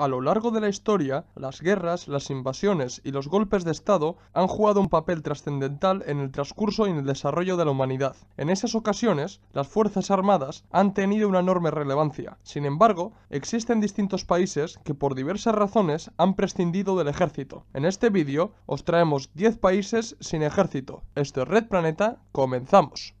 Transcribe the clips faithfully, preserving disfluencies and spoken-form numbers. A lo largo de la historia, las guerras, las invasiones y los golpes de Estado han jugado un papel trascendental en el transcurso y en el desarrollo de la humanidad. En esas ocasiones, las Fuerzas Armadas han tenido una enorme relevancia. Sin embargo, existen distintos países que por diversas razones han prescindido del ejército. En este vídeo os traemos diez países sin ejército. Esto es Red Planeta, comenzamos.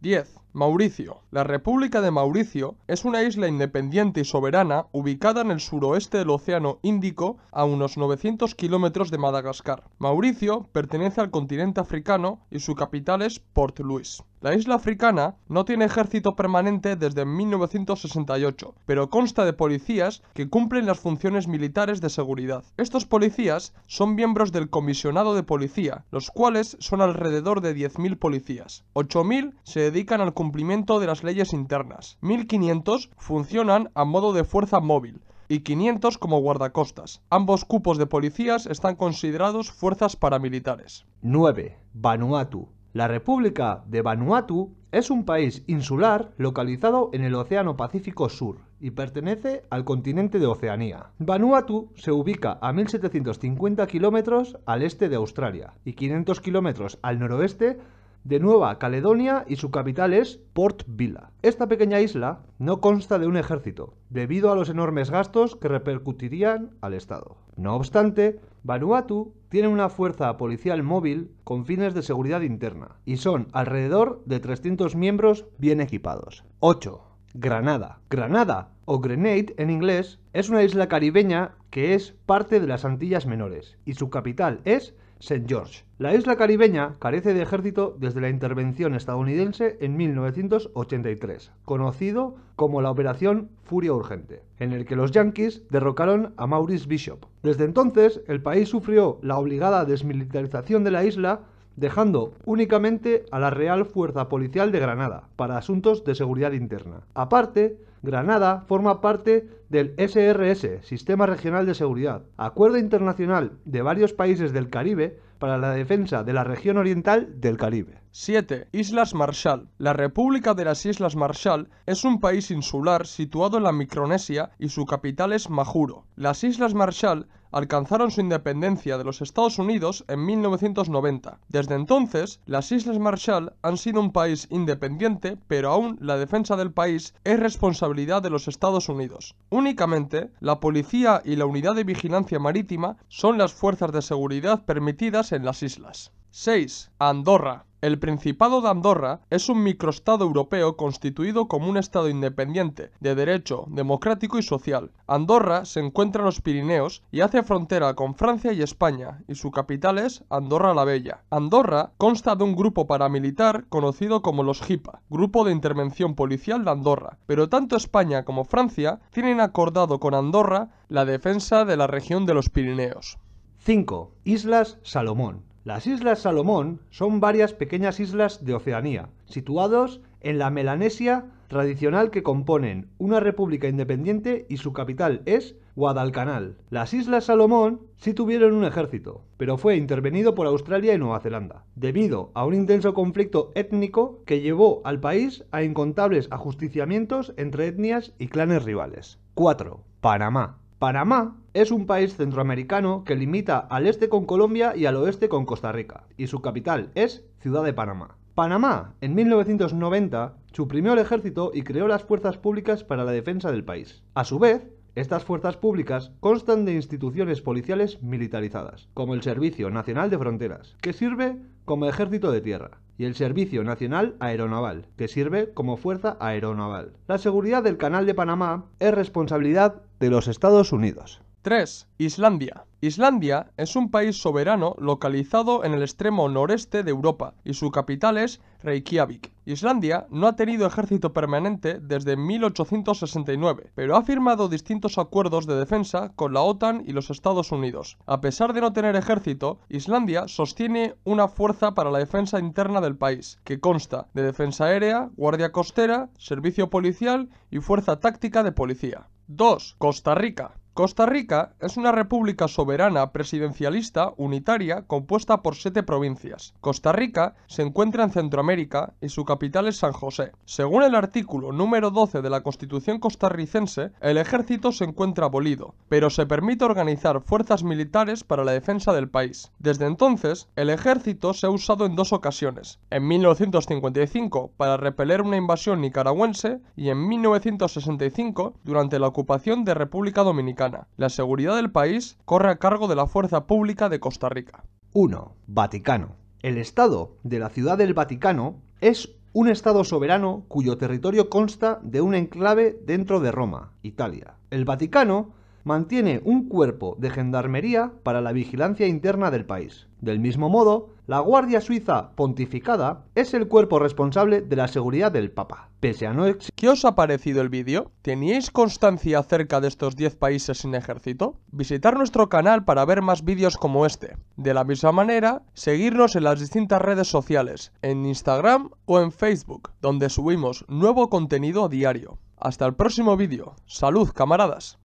diez. Mauricio. La República de Mauricio es una isla independiente y soberana ubicada en el suroeste del Océano Índico, a unos novecientos kilómetros de Madagascar. Mauricio pertenece al continente africano y su capital es Port Louis. La isla africana no tiene ejército permanente desde mil novecientos sesenta y ocho, pero consta de policías que cumplen las funciones militares de seguridad. Estos policías son miembros del comisionado de policía, los cuales son alrededor de diez mil policías. ocho mil se dedican al cumplimiento de las leyes internas, mil quinientos funcionan a modo de fuerza móvil y quinientos como guardacostas. Ambos cupos de policías están considerados fuerzas paramilitares. nueve. Vanuatu. La República de Vanuatu es un país insular localizado en el Océano Pacífico Sur y pertenece al continente de Oceanía. Vanuatu se ubica a mil setecientos cincuenta kilómetros al este de Australia y quinientos kilómetros al noroeste de Nueva Caledonia, y su capital es Port Vila. Esta pequeña isla no consta de un ejército, debido a los enormes gastos que repercutirían al Estado. No obstante, Vanuatu tiene una fuerza policial móvil con fines de seguridad interna, y son alrededor de trescientos miembros bien equipados. ocho. Granada. Granada, o Grenade en inglés, es una isla caribeña que es parte de las Antillas Menores, y su capital es Saint George. La isla caribeña carece de ejército desde la intervención estadounidense en mil novecientos ochenta y tres, conocido como la Operación Furia Urgente, en el que los yanquis derrocaron a Maurice Bishop. Desde entonces, el país sufrió la obligada desmilitarización de la isla, dejando únicamente a la Real Fuerza Policial de Granada para asuntos de seguridad interna. Aparte, Granada forma parte del S R S, Sistema Regional de Seguridad, acuerdo internacional de varios países del Caribe para la defensa de la región oriental del Caribe. siete. Islas Marshall. La República de las Islas Marshall es un país insular situado en la Micronesia y su capital es Majuro. Las Islas Marshall alcanzaron su independencia de los Estados Unidos en mil novecientos noventa. Desde entonces, las Islas Marshall han sido un país independiente, pero aún la defensa del país es responsabilidad de los Estados Unidos. Únicamente, la policía y la unidad de vigilancia marítima son las fuerzas de seguridad permitidas en las islas. seis. Andorra. El Principado de Andorra es un microestado europeo constituido como un estado independiente, de derecho, democrático y social. Andorra se encuentra en los Pirineos y hace frontera con Francia y España, y su capital es Andorra la Bella. Andorra consta de un grupo paramilitar conocido como los JIPA, Grupo de Intervención Policial de Andorra, pero tanto España como Francia tienen acordado con Andorra la defensa de la región de los Pirineos. cinco. Islas Salomón. Las Islas Salomón son varias pequeñas islas de Oceanía, situados en la Melanesia tradicional, que componen una república independiente y su capital es Guadalcanal. Las Islas Salomón sí tuvieron un ejército, pero fue intervenido por Australia y Nueva Zelanda, debido a un intenso conflicto étnico que llevó al país a incontables ajusticiamientos entre etnias y clanes rivales. cuatro. Panamá. Panamá es un país centroamericano que limita al este con Colombia y al oeste con Costa Rica, y su capital es Ciudad de Panamá. Panamá, en mil novecientos noventa, suprimió el ejército y creó las fuerzas públicas para la defensa del país. A su vez, estas fuerzas públicas constan de instituciones policiales militarizadas, como el Servicio Nacional de Fronteras, que sirve como ejército de tierra, y el Servicio Nacional Aeronaval, que sirve como fuerza aeronaval. La seguridad del Canal de Panamá es responsabilidad de los Estados Unidos. tres. Islandia. Islandia es un país soberano localizado en el extremo noreste de Europa y su capital es Reykjavik. Islandia no ha tenido ejército permanente desde mil ochocientos sesenta y nueve, pero ha firmado distintos acuerdos de defensa con la OTAN y los Estados Unidos. A pesar de no tener ejército, Islandia sostiene una fuerza para la defensa interna del país, que consta de defensa aérea, guardia costera, servicio policial y fuerza táctica de policía. dos. Costa Rica. Costa Rica es una república soberana presidencialista unitaria compuesta por siete provincias. Costa Rica se encuentra en Centroamérica y su capital es San José. Según el artículo número doce de la Constitución costarricense, el ejército se encuentra abolido, pero se permite organizar fuerzas militares para la defensa del país. Desde entonces, el ejército se ha usado en dos ocasiones, en mil novecientos cincuenta y cinco para repeler una invasión nicaragüense y en mil novecientos sesenta y cinco durante la ocupación de República Dominicana. La seguridad del país corre a cargo de la Fuerza Pública de Costa Rica. uno. Vaticano. El Estado de la Ciudad del Vaticano es un Estado soberano cuyo territorio consta de un enclave dentro de Roma, Italia. El Vaticano mantiene un cuerpo de gendarmería para la vigilancia interna del país. Del mismo modo, la Guardia Suiza Pontificada es el cuerpo responsable de la seguridad del Papa, pese a no existir. ¿Qué os ha parecido el vídeo? ¿Teníais constancia acerca de estos diez países sin ejército? Visitar nuestro canal para ver más vídeos como este. De la misma manera, seguirnos en las distintas redes sociales, en Instagram o en Facebook, donde subimos nuevo contenido a diario. Hasta el próximo vídeo. ¡Salud, camaradas!